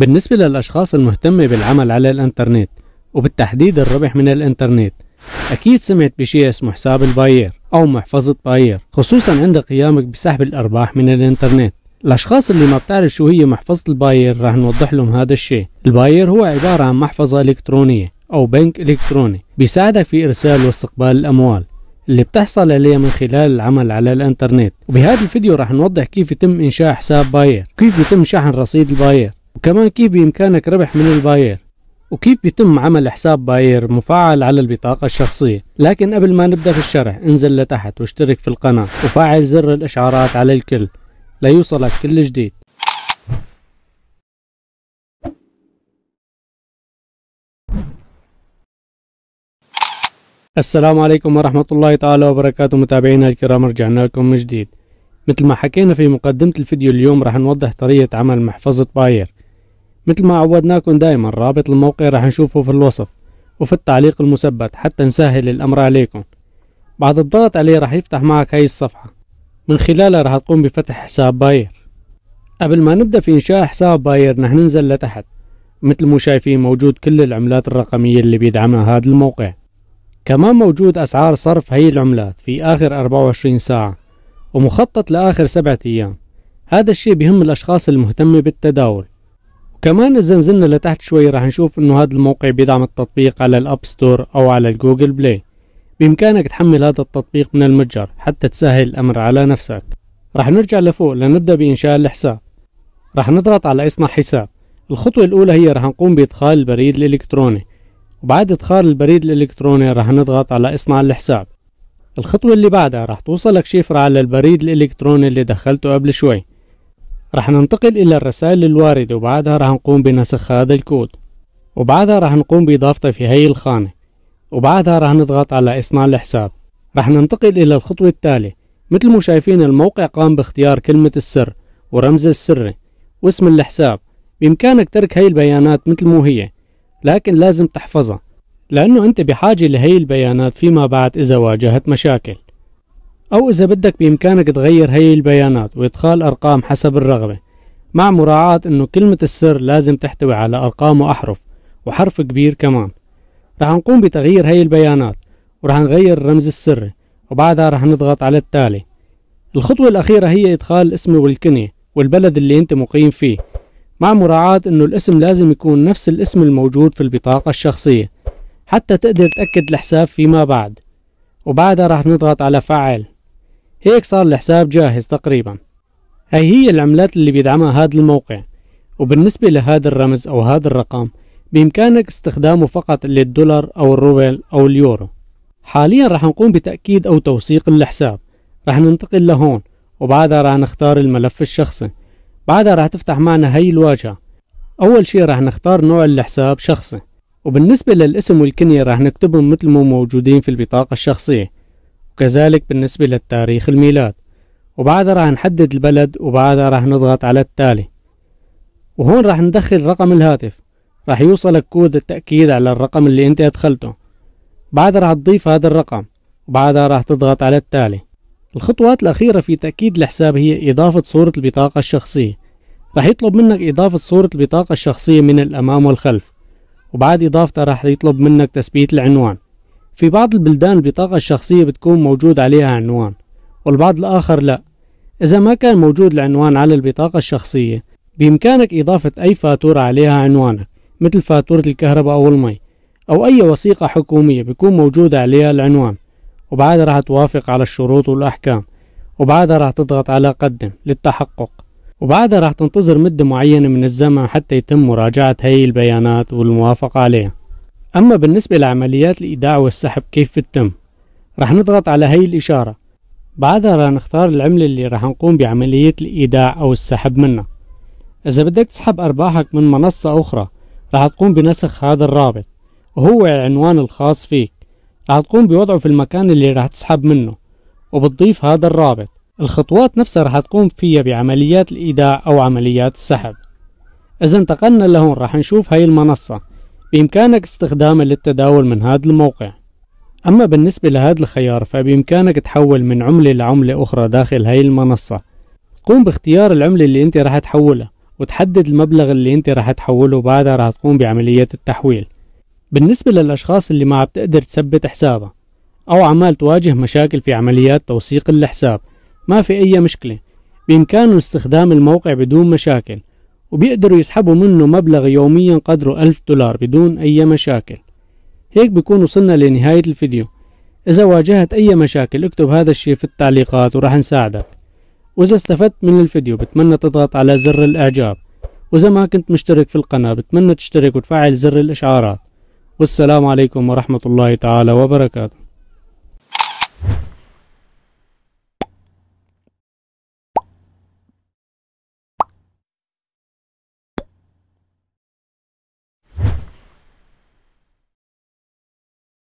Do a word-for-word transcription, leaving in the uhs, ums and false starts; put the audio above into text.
بالنسبة للأشخاص المهتمة بالعمل على الإنترنت وبالتحديد الربح من الإنترنت، أكيد سمعت بشيء اسمه حساب الباير أو محفظة باير، خصوصا عند قيامك بسحب الأرباح من الإنترنت. الأشخاص اللي ما بتعرف شو هي محفظة الباير راح نوضح لهم هذا الشيء. الباير هو عبارة عن محفظة إلكترونية أو بنك إلكتروني بيساعدك في إرسال واستقبال الأموال اللي بتحصل عليها من خلال العمل على الإنترنت. وبهذا الفيديو راح نوضح كيف يتم إنشاء حساب باير، كيف بيتم شحن رصيد الباير، وكمان كيف بإمكانك ربح من الباير، وكيف بيتم عمل حساب باير مفعل على البطاقة الشخصية. لكن قبل ما نبدأ في الشرح، انزل لتحت واشترك في القناة وفعل زر الإشعارات على الكل ليوصلك كل جديد. السلام عليكم ورحمة الله تعالى وبركاته متابعينا الكرام، رجعنا لكم من جديد. مثل ما حكينا في مقدمة الفيديو، اليوم راح نوضح طريقة عمل محفظة باير. مثل ما عودناكم دائما، رابط الموقع راح نشوفه في الوصف وفي التعليق المثبت حتى نسهل الأمر عليكم. بعد الضغط عليه راح يفتح معك هاي الصفحة، من خلالها راح تقوم بفتح حساب باير. قبل ما نبدأ في إنشاء حساب باير نحن ننزل لتحت، مثل ما شايفين موجود كل العملات الرقمية اللي بيدعمها هذا الموقع، كمان موجود أسعار صرف هي العملات في آخر أربعة وعشرين ساعة ومخطط لآخر سبعة أيام. هذا الشيء بهم الأشخاص المهتمة بالتداول. وكمان إذا نزلنا لتحت شوي راح نشوف إنه هذا الموقع بيدعم التطبيق على الأب ستور أو على الجوجل بلاي. بإمكانك تحمل هذا التطبيق من المتجر حتى تسهل الأمر على نفسك. راح نرجع لفوق لنبدأ بإنشاء الحساب. راح نضغط على اصنع حساب. الخطوة الأولى هي راح نقوم بإدخال البريد الإلكتروني، وبعد إدخال البريد الإلكتروني راح نضغط على اصنع الحساب. الخطوة اللي بعدها راح توصلك شفرة على البريد الإلكتروني اللي دخلته قبل شوي. راح ننتقل إلى الرسائل الواردة، وبعدها راح نقوم بنسخ هذا الكود، وبعدها راح نقوم بإضافته في هي الخانة، وبعدها راح نضغط على إصنع الحساب. راح ننتقل إلى الخطوة التالية. مثل ما شايفين الموقع قام باختيار كلمة السر ورمز السر واسم الحساب. بإمكانك ترك هي البيانات مثل ما هي، لكن لازم تحفظها لأنه أنت بحاجة لهي البيانات فيما بعد إذا واجهت مشاكل، أو إذا بدك بإمكانك تغير هي البيانات وإدخال أرقام حسب الرغبة، مع مراعاة أنه كلمة السر لازم تحتوي على أرقام وأحرف وحرف كبير. كمان راح نقوم بتغيير هي البيانات وراح نغير الرمز السري، وبعدها راح نضغط على التالي. الخطوة الأخيرة هي إدخال الاسم والكنية والبلد اللي أنت مقيم فيه، مع مراعاة أنه الاسم لازم يكون نفس الاسم الموجود في البطاقة الشخصية حتى تقدر تأكد الحساب فيما بعد، وبعدها راح نضغط على فعل. هيك صار الحساب جاهز تقريبا. هي هي العملات اللي بيدعمها هذا الموقع. وبالنسبة لهذا الرمز أو هذا الرقم بإمكانك استخدامه فقط للدولار أو الروبل أو اليورو. حاليا راح نقوم بتأكيد أو توثيق الحساب. راح ننتقل لهون، وبعدها راح نختار الملف الشخصي. بعدها راح تفتح معنا هي الواجهة. أول شيء راح نختار نوع الحساب شخصي، وبالنسبة للاسم والكنية راح نكتبهم مثل ما موجودين في البطاقة الشخصية، وكذلك بالنسبة للتاريخ الميلاد. وبعدها راح نحدد البلد، وبعدها راح نضغط على التالي. وهون راح ندخل رقم الهاتف، راح يوصلك كود التأكيد على الرقم اللي انت ادخلته. بعدها راح تضيف هذا الرقم، وبعدها راح تضغط على التالي. الخطوات الأخيرة في تأكيد الحساب هي إضافة صورة البطاقة الشخصية. راح يطلب منك إضافة صورة البطاقة الشخصية من الأمام والخلف، وبعد إضافتها راح يطلب منك تثبيت العنوان. في بعض البلدان البطاقة الشخصية بتكون موجود عليها عنوان، والبعض الآخر لا. إذا ما كان موجود العنوان على البطاقة الشخصية بإمكانك إضافة أي فاتورة عليها عنوانك، مثل فاتورة الكهرباء أو المي، أو أي وثيقة حكومية بيكون موجود عليها العنوان. وبعدها راح توافق على الشروط والأحكام، وبعدها راح تضغط على قدم للتحقق، وبعدها راح تنتظر مدة معينة من الزمن حتى يتم مراجعة هي البيانات والموافقة عليها. أما بالنسبة لعمليات الإيداع والسحب كيف بتتم؟ راح نضغط على هي الإشارة، بعدها راح نختار العملة اللي راح نقوم بعملية الإيداع أو السحب منها. إذا بدك تسحب أرباحك من منصة أخرى راح تقوم بنسخ هذا الرابط، وهو العنوان الخاص فيك، راح تقوم بوضعه في المكان اللي راح تسحب منه، وبتضيف هذا الرابط. الخطوات نفسها راح تقوم فيها بعمليات الإيداع أو عمليات السحب. إذا انتقلنا لهون راح نشوف هاي المنصة، بإمكانك استخدامها للتداول من هذا الموقع. أما بالنسبة لهذا الخيار فبإمكانك تحول من عملة لعملة أخرى داخل هاي المنصة. قوم باختيار العملة اللي أنت راح تحولها وتحدد المبلغ اللي انت راح تحوله، وبعدها راح تقوم بعملية التحويل. بالنسبة للأشخاص اللي ما عم تقدر تثبت حسابها أو عمال تواجه مشاكل في عمليات توثيق الحساب، ما في أي مشكلة، بإمكانهم استخدام الموقع بدون مشاكل، وبيقدروا يسحبوا منه مبلغ يوميا قدره ألف دولار بدون أي مشاكل. هيك بكون وصلنا لنهاية الفيديو. إذا واجهت أي مشاكل اكتب هذا الشيء في التعليقات وراح نساعدك. وإذا استفدت من الفيديو بتمنى تضغط على زر الإعجاب، وإذا ما كنت مشترك في القناة بتمنى تشترك وتفعل زر الإشعارات. والسلام عليكم ورحمة الله تعالى وبركاته.